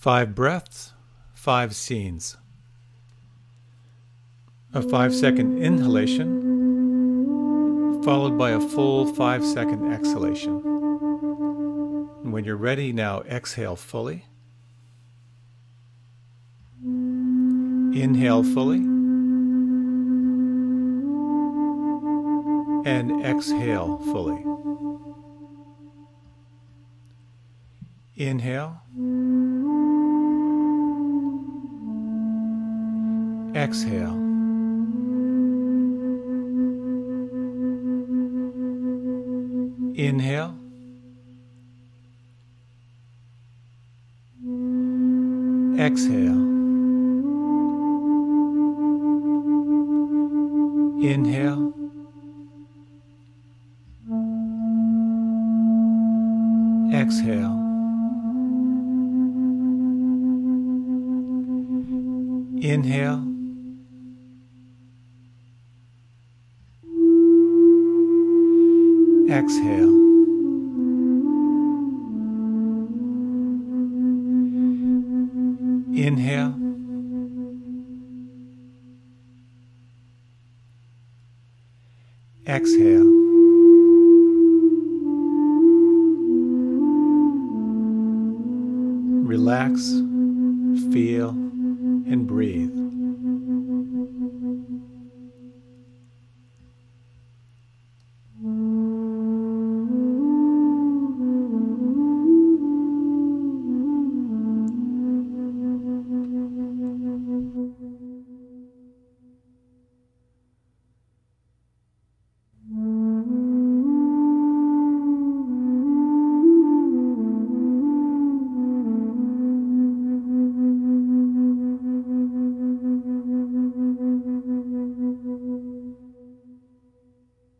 5 breaths, 5 scenes. A 5-second inhalation, followed by a full 5-second exhalation. And when you're ready, now exhale fully. Inhale fully. And exhale fully. Inhale. Exhale. Inhale. Exhale. Inhale. Exhale. Inhale. Exhale. Inhale. Exhale. Relax, feel, and breathe.